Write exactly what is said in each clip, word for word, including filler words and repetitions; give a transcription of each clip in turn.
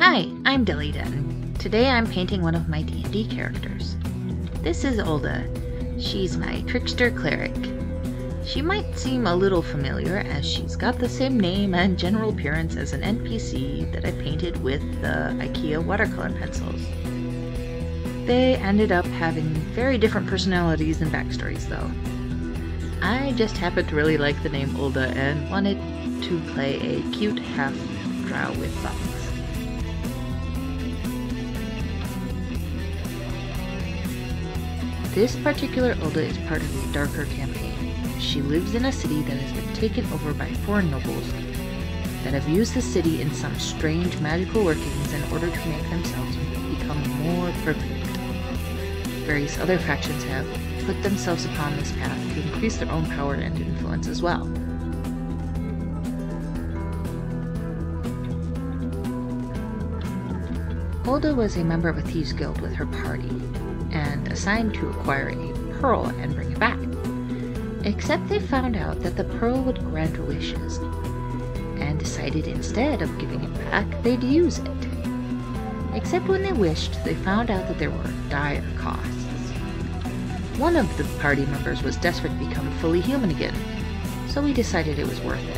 Hi, I'm DeleyDutton. Today I'm painting one of my D and D characters. This is Ulda. She's my trickster cleric. She might seem a little familiar as she's got the same name and general appearance as an N P C that I painted with the IKEA watercolor pencils. They ended up having very different personalities and backstories though. I just happened to really like the name Ulda and wanted to play a cute half-drow with buttons. This particular Ulda is part of the darker campaign. She lives in a city that has been taken over by foreign nobles that have used the city in some strange magical workings in order to make themselves become more perfect. Various other factions have put themselves upon this path to increase their own power and influence as well. Ulda was a member of a thieves guild with her party, and assigned to acquire a pearl and bring it back. Except they found out that the pearl would grant wishes, and decided instead of giving it back, they'd use it. Except when they wished, they found out that there were dire costs. One of the party members was desperate to become fully human again, so we decided it was worth it.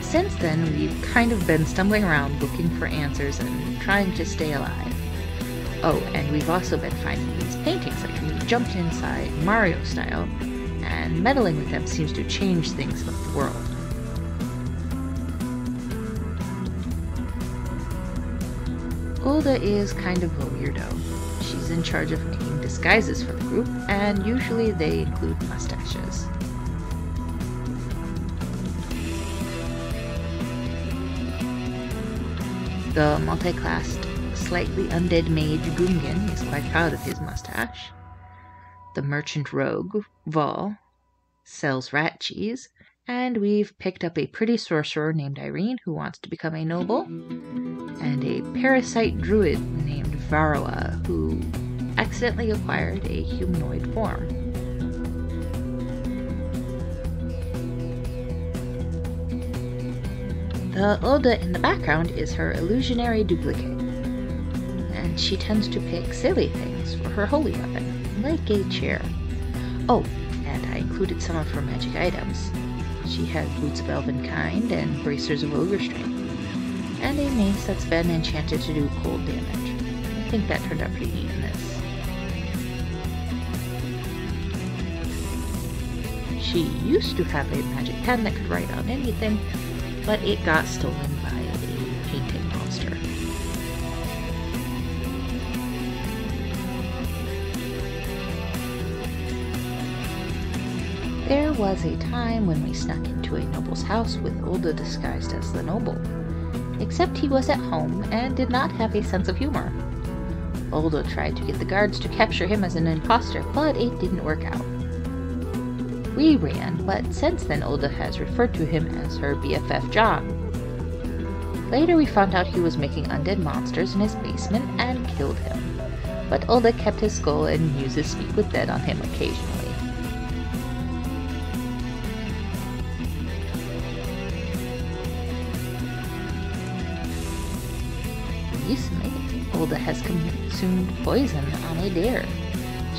Since then, we've kind of been stumbling around looking for answers and trying to stay alive. Oh, and we've also been finding these paintings that can be jumped inside Mario style, and meddling with them seems to change things about the world. Ulda is kind of a weirdo. She's in charge of making disguises for the group, and usually they include mustaches. The multi-classed, slightly undead mage Gungan is quite proud of his mustache. The merchant rogue, Vol, sells rat cheese. And we've picked up a pretty sorcerer named Irene who wants to become a noble. And a parasite druid named Varroa who accidentally acquired a humanoid form. The Ulda in the background is her illusionary duplicate, and she tends to pick silly things for her holy weapon, like a chair. Oh, and I included some of her magic items. She has Boots of Elvenkind and Bracers of Ogre Strength, and a mace that's been enchanted to do cold damage. I think that turned out pretty neat in this. She used to have a magic pen that could write on anything, but it got stolen by a painting monster. There was a time when we snuck into a noble's house with Ulda disguised as the noble, except he was at home and did not have a sense of humor. Ulda tried to get the guards to capture him as an imposter, but it didn't work out. We ran, but since then Ulda has referred to him as her B F F John. Later we found out he was making undead monsters in his basement and killed him, but Ulda kept his skull and uses Speak with Dead on him occasionally. Recently, Ulda has consumed poison on a dare.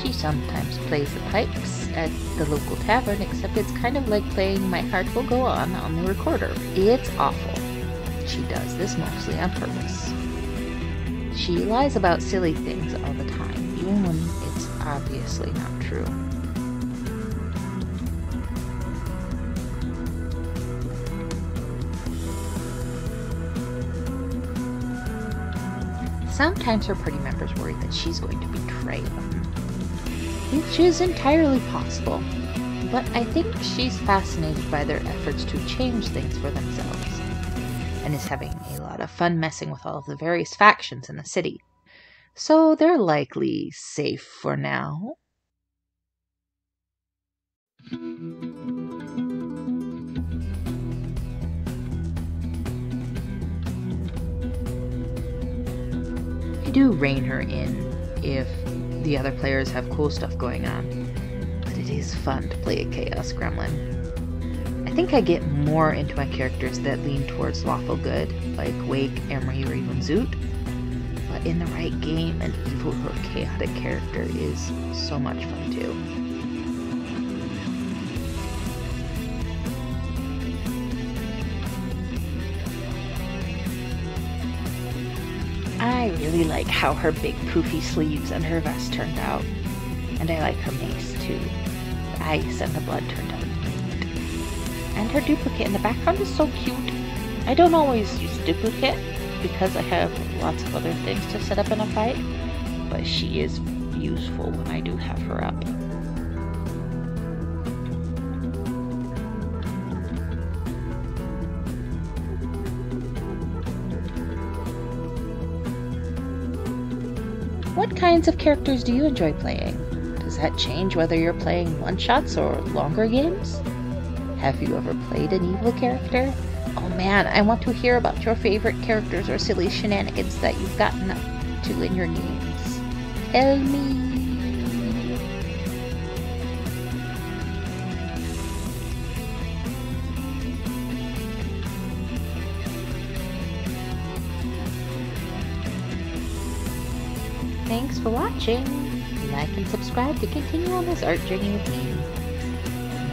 She sometimes plays the pipes at the local tavern, except it's kind of like playing My Heart Will Go On on the recorder. It's awful. She does this mostly on purpose. She lies about silly things all the time, even when it's obviously not true. Sometimes her party members worry that she's going to betray them, which is entirely possible, but I think she's fascinated by their efforts to change things for themselves, and is having a lot of fun messing with all of the various factions in the city. So they're likely safe for now. I do rein her in if the other players have cool stuff going on, It is fun to play a Chaos Gremlin. I think I get more into my characters that lean towards lawful good, like Wake, Emery, or even Zoot. But in the right game, an evil or chaotic character is so much fun too. I really like how her big poofy sleeves and her vest turned out. And I like her mace too. The ice and the blood turned out great. And her duplicate in the background is so cute. I don't always use duplicate because I have lots of other things to set up in a fight, but she is useful when I do have her up. What kinds of characters do you enjoy playing? Does that change whether you're playing one-shots or longer games? Have you ever played an evil character? Oh man, I want to hear about your favorite characters or silly shenanigans that you've gotten up to in your games. Tell me! Thanks for watching. Like and subscribe to continue on this art journey with me.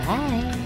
Bye!